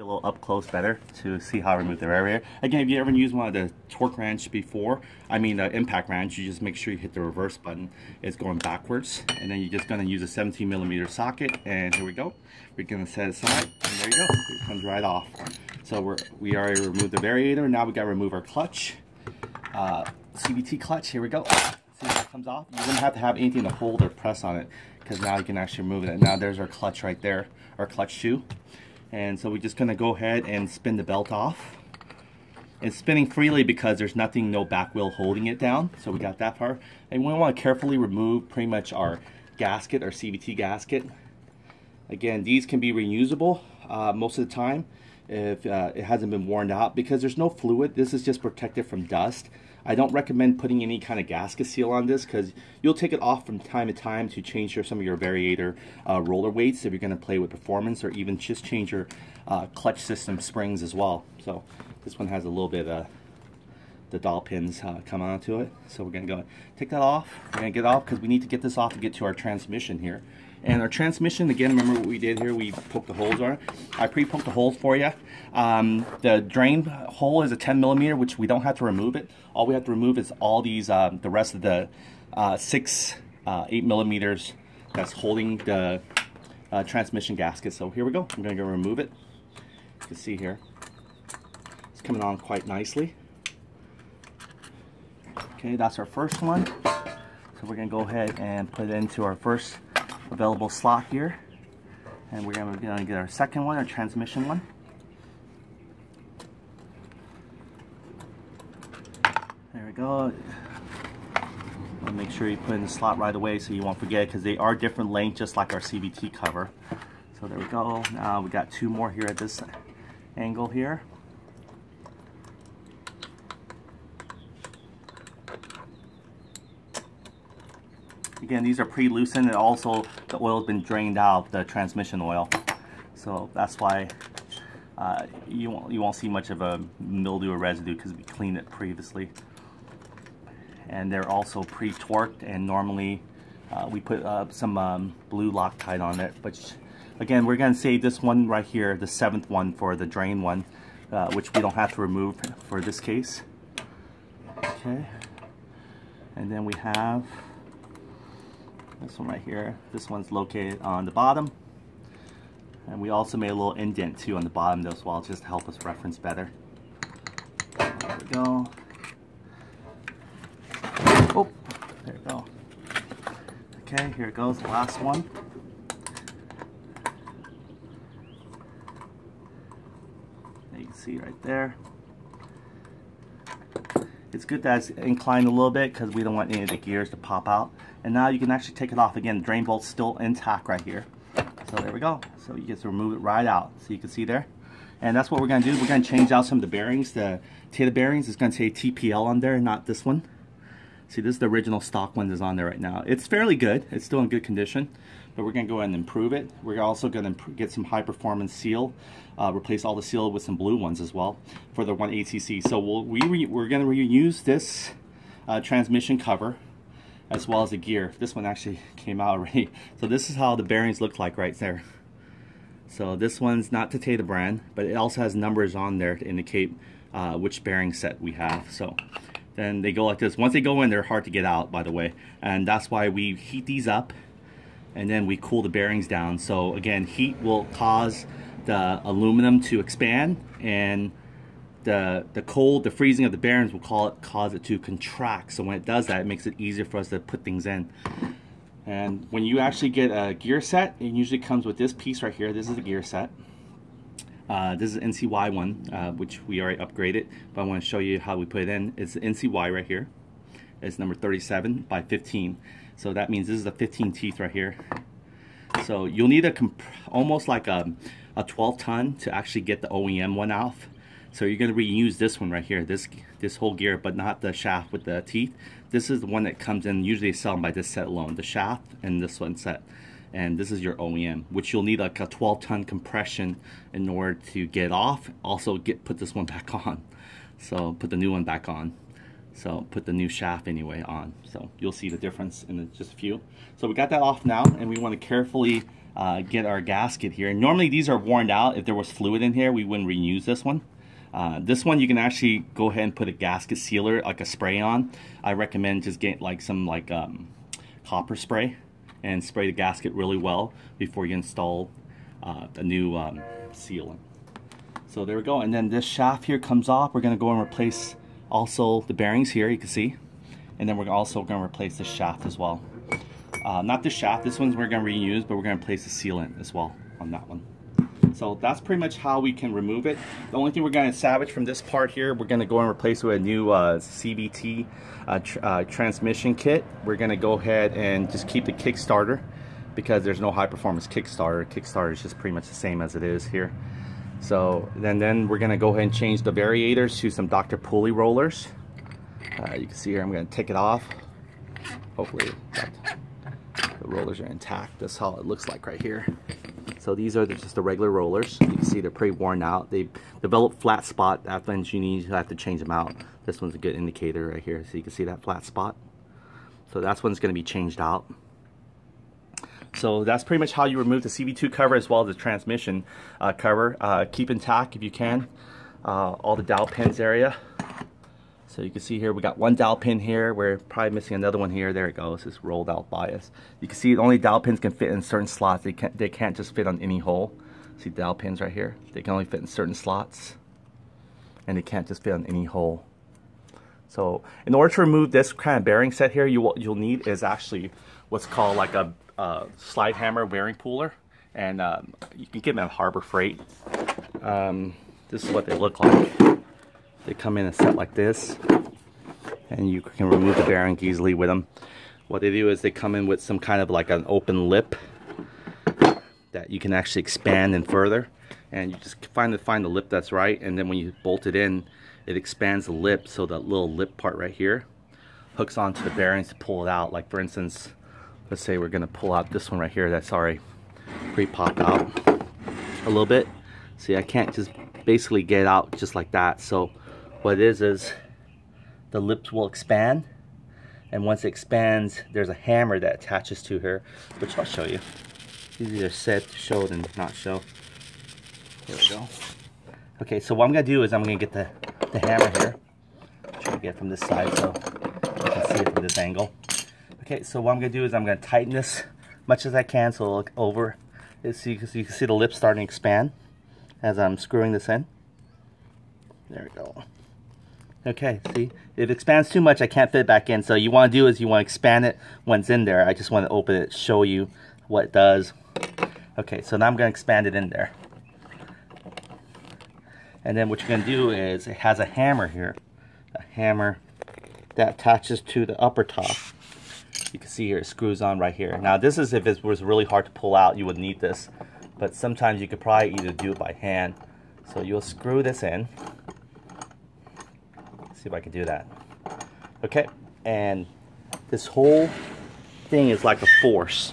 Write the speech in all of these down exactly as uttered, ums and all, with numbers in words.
a little up close better to see how I remove the rear rear. Again, if you ever used one of the torque wrench before, I mean the impact wrench, you just make sure you hit the reverse button. It's going backwards, and then you're just going to use a seventeen millimeter socket, and here we go. We're going to set it aside, and there you go. It comes right off. So we're, we already removed the variator. Now we got to remove our clutch, uh, C V T clutch. Here we go. See how it comes off. You wouldn't have to have anything to hold or press on it, because now you can actually remove it. And now there's our clutch right there, our clutch shoe. And so we're just going to go ahead and spin the belt off. It's spinning freely because there's nothing, no back wheel holding it down. So we got that part. And we want to carefully remove pretty much our gasket, our C V T gasket. Again, these can be reusable uh, most of the time if uh, it hasn't been worn out, because there's no fluid. This is just protected from dust. I don't recommend putting any kind of gasket seal on this, because you'll take it off from time to time to change your, some of your variator uh, roller weights if you're going to play with performance, or even just change your uh, clutch system springs as well. So this one has a little bit of uh, the dowel pins uh, come onto it. So we're going to go take that off. We're going to get off because we need to get this off to get to our transmission here. And our transmission, again, remember what we did here? We poked the holes on it. I pre-poked the holes for you. Um, the drain hole is a ten millimeter, which we don't have to remove it. All we have to remove is all these, uh, the rest of the uh, six, uh, eight millimeters that's holding the uh, transmission gasket. So here we go. I'm going to go remove it. You can see here, it's coming on quite nicely. Okay, that's our first one. So we're going to go ahead and put it into our first available slot here, and we're going to get our second one, our transmission one. There we go. And make sure you put in the slot right away so you won't forget, because they are different length, just like our C V T cover. So there we go. Now we got two more here at this angle here. Again, these are pre-loosened, and also the oil has been drained out, the transmission oil. So that's why uh, you, won't, you won't see much of a mildew or residue, because we cleaned it previously. And they're also pre-torqued, and normally uh, we put uh, some um, blue Loctite on it. But again, we're going to save this one right here, the seventh one, for the drain one, uh, which we don't have to remove for this case. Okay. And then we have this one right here. This one's located on the bottom, and we also made a little indent too on the bottom as well, just to help us reference better. There we go. Oh, there we go. Okay, here it goes, the last one. You can see right there. It's good that it's inclined a little bit, because we don't want any of the gears to pop out. And now you can actually take it off. Again, the drain bolt's still intact right here. So there we go. So you just remove it right out. So you can see there. And that's what we're going to do. We're going to change out some of the bearings. The Taida bearings is going to say T P L on there, not this one. See, this is the original stock one that's on there right now. It's fairly good. It's still in good condition, but we're going to go ahead and improve it. We're also going to get some high-performance seal, uh, replace all the seal with some blue ones as well for the one eight C C. So we'll, we re we're going to reuse this uh, transmission cover as well as the gear. This one actually came out already. So this is how the bearings look like right there. So this one's not the Taida brand, but it also has numbers on there to indicate uh, which bearing set we have. So then they go like this. Once they go in, they're hard to get out, by the way. And that's why we heat these up, and then we cool the bearings down. So again, heat will cause the aluminum to expand, and the, the cold, the freezing of the bearings will call it, cause it to contract. So when it does that, it makes it easier for us to put things in. And when you actually get a gear set, it usually comes with this piece right here. This is the gear set. Uh, this is an N C Y one, uh, which we already upgraded, but I want to show you how we put it in. It's the N C Y right here. It's number thirty-seven by fifteen. So that means this is a fifteen teeth right here. So you'll need a comp almost like a, a twelve ton to actually get the O E M one off. So you're going to reuse this one right here, this this whole gear, but not the shaft with the teeth. This is the one that comes in, usually selling by this set alone, the shaft and this one set. And this is your O E M, which you'll need like a twelve ton compression in order to get off. Also get put this one back on. So put the new one back on. So put the new shaft anyway on. So you'll see the difference in just a few. So we got that off now, and we want to carefully uh, get our gasket here. And normally these are worn out. If there was fluid in here, we wouldn't reuse this one. Uh, this one you can actually go ahead and put a gasket sealer, like a spray on. I recommend just get like some like um, copper spray and spray the gasket really well before you install uh, a new um, sealant. So there we go. And then this shaft here comes off. We're going to go and replace also the bearings here, you can see. And then we're also going to replace the shaft as well. Uh, not the shaft, this one's we're going to reuse, but we're going to place the sealant as well on that one. So that's pretty much how we can remove it. The only thing we're going to salvage from this part here, we're going to go and replace with a new uh, C V T uh, tr uh, transmission kit. We're going to go ahead and just keep the kickstarter because there's no high performance kickstarter. Kickstarter is just pretty much the same as it is here. So then, then we're going to go ahead and change the variators to some Doctor Pulley rollers. Uh, you can see here, I'm going to take it off. Hopefully that, the rollers are intact. That's how it looks like right here. So these are just the regular rollers. You can see they're pretty worn out. They've developed flat spot. That means you need to have to change them out. This one's a good indicator right here. So you can see that flat spot. So that's one's going to be changed out. So that's pretty much how you remove the C V two cover as well as the transmission uh, cover. Uh, keep intact if you can. Uh, all the dowel pins area. So you can see here we got one dowel pin here. We're probably missing another one here. There it goes. It's rolled out bias. You can see only dowel pins can fit in certain slots. They can't, they can't just fit on any hole. See dowel pins right here? They can only fit in certain slots. And they can't just fit on any hole. So in order to remove this kind of bearing set here, you, what you'll need is actually what's called like a uh, slide hammer bearing puller. And um, you can get them at Harbor Freight. Um, this is what they look like. They come in a set like this, and you can remove the bearing easily with them. What they do is they come in with some kind of like an open lip that you can actually expand and further, and you just find the find the lip that's right, and then when you bolt it in, it expands the lip, so that little lip part right here hooks onto the bearings to pull it out. Like for instance, let's say we're gonna pull out this one right here that's already pre-popped out a little bit. See, I can't just basically get out just like that. So what it is is the lips will expand, and once it expands, there's a hammer that attaches to here, which I'll show you. These are said to show and not show. There we go. Okay, so what I'm gonna do is I'm gonna get the, the hammer here. Try to get from this side so you can see it from this angle. Okay, so what I'm gonna do is I'm gonna tighten this much as I can so it'll look over. So you can see, you can see the lips starting to expand as I'm screwing this in. There we go. Okay, see, if it expands too much, I can't fit it back in. So you want to do is you want to expand it when it's in there. I just want to open it, show you what it does. Okay, so now I'm going to expand it in there. And then what you're going to do is it has a hammer here, a hammer that attaches to the upper top. You can see here, it screws on right here. Now this is if it was really hard to pull out, you would need this. But sometimes you could probably either do it by hand. So you'll screw this in. Let's see if I can do that. Okay, and this whole thing is like a force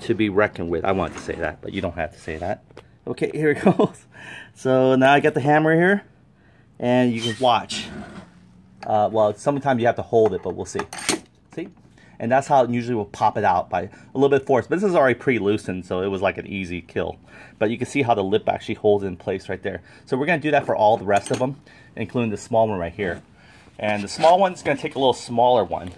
to be reckoned with. I wanted to say that, but you don't have to say that. Okay, here it goes. So now I got the hammer here, and you can watch. Uh, well, sometimes you have to hold it, but we'll see. See? And that's how it usually will pop it out by a little bit of force. But this is already pre-loosened, so it was like an easy kill. But you can see how the lip actually holds in place right there. So we're going to do that for all the rest of them, including the small one right here. And the small one's going to take a little smaller one.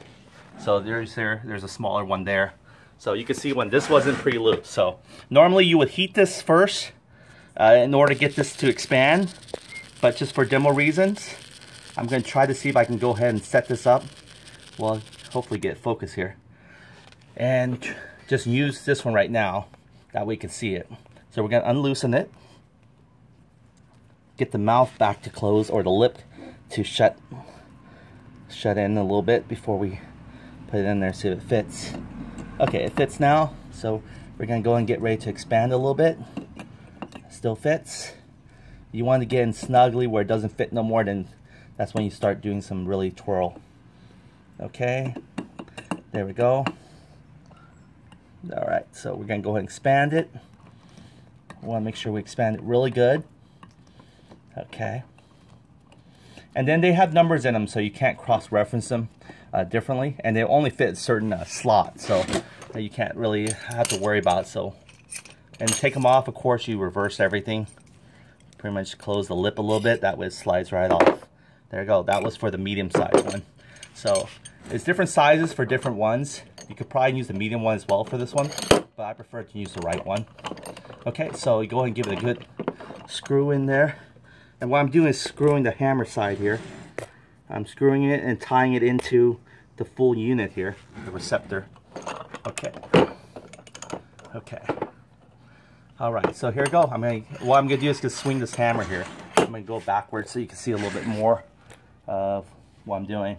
So there's there, there's a smaller one there. So you can see when this wasn't pre-looped. So normally you would heat this first uh, in order to get this to expand. But just for demo reasons, I'm going to try to see if I can go ahead and set this up. Well, hopefully get focus here, and just use this one right now that we can see it. So we're going to unloosen it, get the mouth back to close, or the lip to shut shut in a little bit before we put it in there. See if it fits. Okay, it fits now, so we're going to go and get ready to expand a little bit. Still fits. You want to get in snugly where it doesn't fit no more, then that's when you start doing some really twirl. Okay, there we go. All right, so we're gonna go ahead and expand it. We want to make sure we expand it really good. Okay, and then they have numbers in them, so you can't cross-reference them uh, differently, and they only fit certain uh, slots, so uh, you can't really have to worry about it. So and take them off. Of course, you reverse everything. Pretty much close the lip a little bit. That way it slides right off. There you go. That was for the medium size one. So it's different sizes for different ones. You could probably use the medium one as well for this one, but I prefer to use the right one. Okay, so you go ahead and give it a good screw in there. And what I'm doing is screwing the hammer side here. I'm screwing it and tying it into the full unit here, the receptor. Okay. Okay. All right, so here we go. I'm gonna, what I'm gonna do is just swing this hammer here. I'm gonna go backwards so you can see a little bit more of what I'm doing.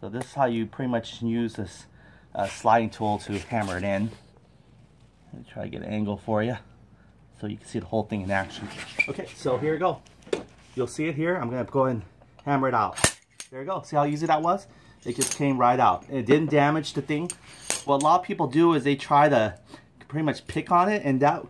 So this is how you pretty much use this uh, sliding tool to hammer it in. Let me try to get an angle for you so you can see the whole thing in action. Okay, so here we go. You'll see it here. I'm gonna go ahead and hammer it out. There you go. See how easy that was? It just came right out. It didn't damage the thing. What a lot of people do is they try to pretty much pick on it, and that,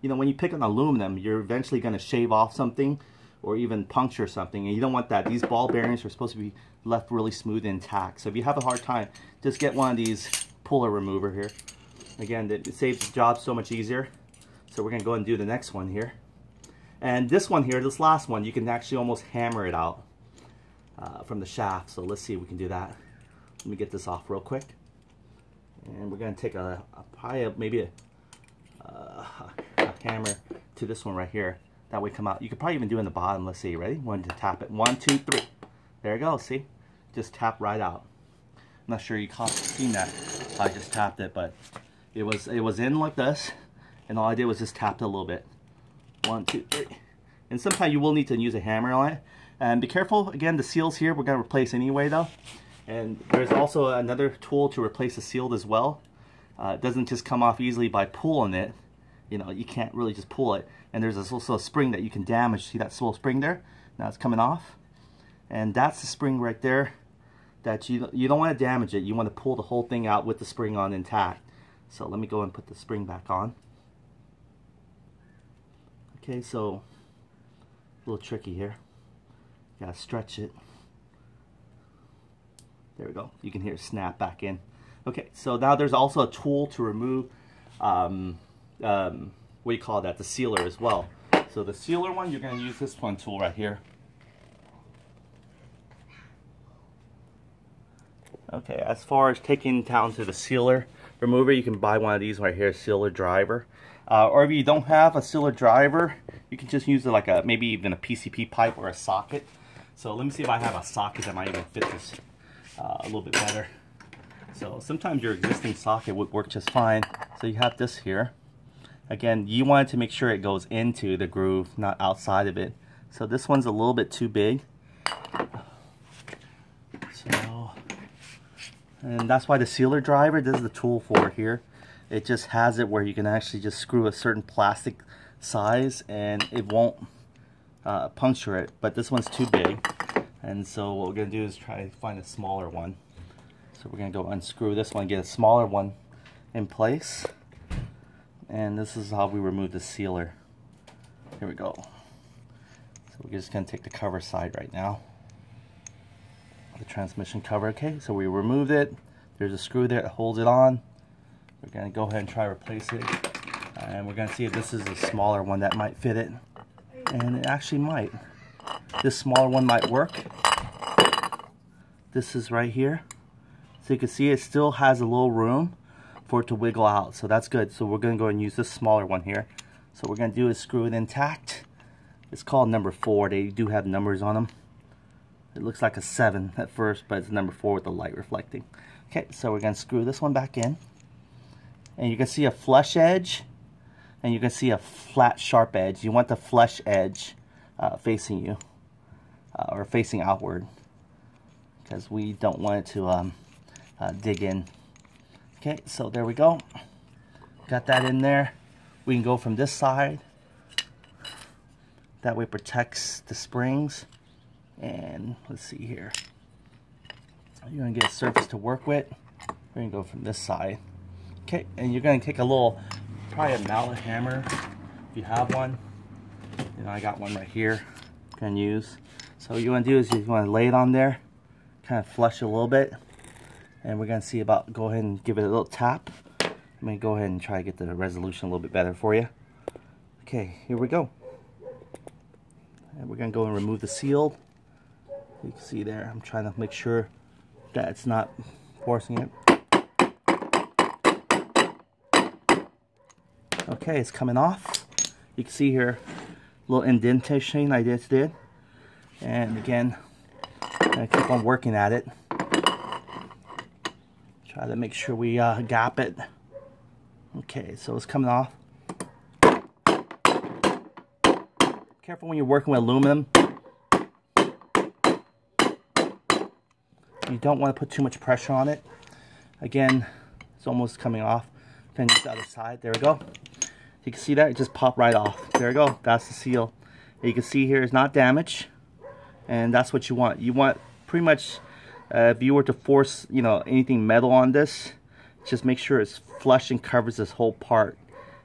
you know, when you pick on aluminum, you're eventually going to shave off something or even puncture something, and you don't want that. These ball bearings are supposed to be left really smooth and intact. So if you have a hard time, just get one of these puller remover here. Again, it saves the job so much easier. So we're going to go ahead and do the next one here. And this one here, this last one, you can actually almost hammer it out. Uh, from the shaft. So let's see if we can do that. Let me get this off real quick, and we're going to take a, a probably a, maybe a, uh, a hammer to this one right here. That way come out. You could probably even do in the bottom. Let's see. Ready? One to tap it. One, two, three. There you go. See? Just tap right out. I'm not sure you caught seen that. I just tapped it, but it was it was in like this, and all I did was just tap it a little bit. One, two, three. And sometimes you will need to use a hammer on it. And be careful, again, the seals here we're going to replace anyway though. And there's also another tool to replace the seal as well. Uh, it doesn't just come off easily by pulling it. You know, you can't really just pull it. And there's also a spring that you can damage. See that small spring there? Now it's coming off. And that's the spring right there that you, you don't want to damage it. You want to pull the whole thing out with the spring on intact. So let me go and put the spring back on. Okay, so a little tricky here. Gotta stretch it. There we go. You can hear it snap back in. Okay, so now there's also a tool to remove, um, um, what do you call that? The sealer as well. So the sealer one, you're gonna use this one tool right here. Okay, as far as taking down to the sealer remover, you can buy one of these right here, sealer driver. Uh, or if you don't have a sealer driver, you can just use it like a maybe even a P C P pipe or a socket. So let me see if I have a socket that might even fit this uh, a little bit better. So sometimes your existing socket would work just fine. So you have this here. Again, you want to make sure it goes into the groove, not outside of it. So this one's a little bit too big. So, and that's why the sealer driver, this is the tool for it here. It just has it where you can actually just screw a certain plastic size and it won't uh, puncture it, but this one's too big. And so what we're gonna do is try to find a smaller one. So we're gonna go unscrew this one, get a smaller one in place. And this is how we remove the sealer. Here we go. So we're just gonna take the cover side right now. The transmission cover, okay, so we removed it. There's a screw there that holds it on. We're gonna go ahead and try to replace it. And we're gonna see if this is a smaller one that might fit it. And it actually might. This smaller one might work. This is right here. So you can see it still has a little room for it to wiggle out. So that's good. So we're gonna go and use this smaller one here. So what we're gonna do is screw it intact. It's called number four. They do have numbers on them. It looks like a seven at first, but it's number four with the light reflecting. Okay, so we're gonna screw this one back in. And you can see a flush edge, and you can see a flat, sharp edge. You want the flush edge uh, facing you, uh, or facing outward, because we don't want it to um, uh, dig in. Okay, so there we go. Got that in there. We can go from this side. That way it protects the springs. And let's see here. You're gonna get a surface to work with. We're gonna go from this side. Okay, and you're going to take a little, probably a mallet hammer, if you have one. You know, I got one right here you can use. So what you want to do is you want to lay it on there, kind of flush it a little bit. And we're going to see about, go ahead and give it a little tap. Let me go ahead and try to get the resolution a little bit better for you. Okay, here we go. And we're going to go and remove the seal. You can see there, I'm trying to make sure that it's not forcing it. Okay, it's coming off. You can see here, little indentation I just did. And again, I keep on working at it. Try to make sure we uh, gap it. Okay, so it's coming off. Careful when you're working with aluminum. You don't want to put too much pressure on it. Again, it's almost coming off. Then use the other side. There we go. You can see that it just popped right off. There we go. That's the seal. You can see here it's not damaged, and that's what you want. You want pretty much uh, if you were to force, you know, anything metal on this, just make sure it's flush and covers this whole part.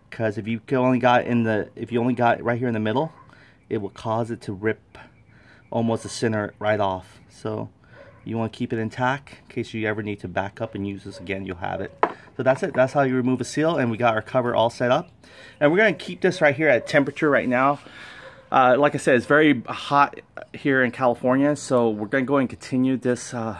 Because if you only got in the, if you only got right here in the middle, it will cause it to rip almost the center right off. So you want to keep it intact in case you ever need to back up and use this again, you'll have it. So that's it. That's how you remove a seal, and we got our cover all set up. And we're going to keep this right here at temperature right now. Uh, like I said, it's very hot here in California, so we're going to go and continue this uh,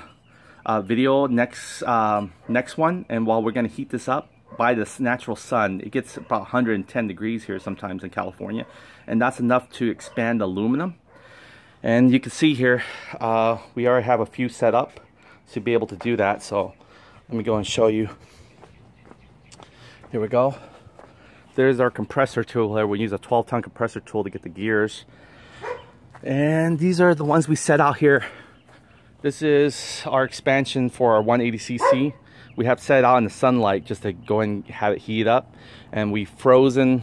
uh, video next um, next one. And while we're going to heat this up by this natural sun, it gets about one hundred ten degrees here sometimes in California, and that's enough to expand aluminum. And you can see here, uh, we already have a few set up to be able to do that. So let me go and show you. Here we go. There's our compressor tool here. We use a twelve ton compressor tool to get the gears. And these are the ones we set out here. This is our expansion for our one eighty C C. We have set out in the sunlight just to go and have it heat up. And we've frozen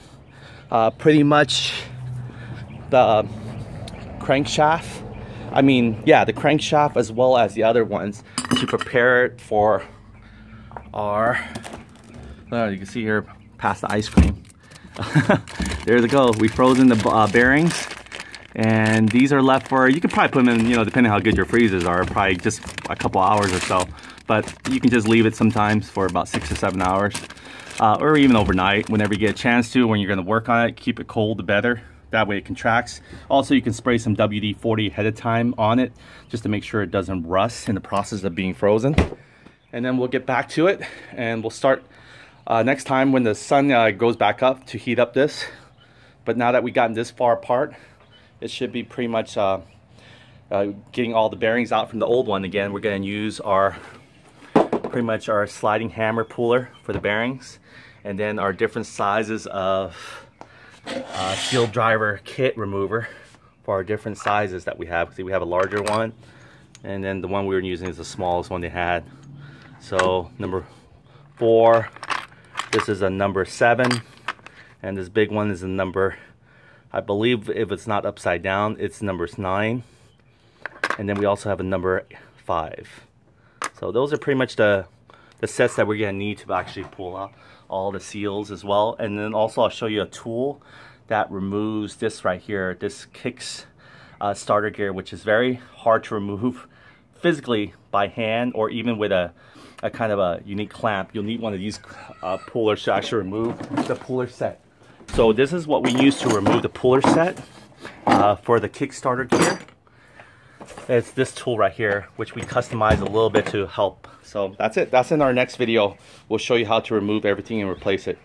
uh, pretty much the crankshaft, I mean yeah the crankshaft as well as the other ones, to prepare it for our, oh, you can see here past the ice cream. There we go, we frozen the uh, bearings, and these are left for, you can probably put them in, you know, depending on how good your freezers are, probably just a couple hours or so, but you can just leave it sometimes for about six or seven hours, uh, or even overnight whenever you get a chance to. When you're going to work on it, keep it cold the better. That way it contracts. Also, you can spray some W D forty ahead of time on it just to make sure it doesn't rust in the process of being frozen. And then we'll get back to it, and we'll start uh, next time when the sun uh, goes back up to heat up this. But now that we've gotten this far apart, it should be pretty much uh, uh, getting all the bearings out from the old one. Again, we're gonna use our, pretty much our sliding hammer puller for the bearings, and then our different sizes of Uh, seal driver kit remover for our different sizes that we have. See, we have a larger one, and then the one we were using is the smallest one they had. So number four, this is a number seven, and this big one is a number, I believe if it's not upside down, it's number nine. And then we also have a number five. So those are pretty much the the sets that we're going to need to actually pull out all the seals as well. And then also I'll show you a tool that removes this right here, this kicks uh, starter gear, which is very hard to remove physically by hand, or even with a, a kind of a unique clamp. You'll need one of these uh, pullers to actually remove the puller set. So this is what we use to remove the puller set uh, for the Kickstarter gear. It's this tool right here, which we customize a little bit to help. So that's it. That's in our next video. We'll show you how to remove everything and replace it.